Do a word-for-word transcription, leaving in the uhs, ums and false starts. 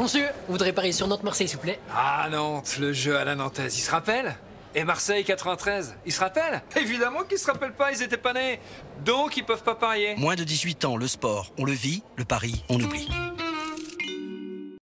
Monsieur, vous voudrez parier sur Nantes-Marseille, s'il vous plaît? Ah, Nantes, le jeu à la nantaise, il se rappelle? Et Marseille quatre-vingt-treize, ils se rappellent? Évidemment qu'ils se rappellent pas, ils étaient pas nés. Donc ils peuvent pas parier. Moins de dix-huit ans, le sport, on le vit, le pari, on oublie.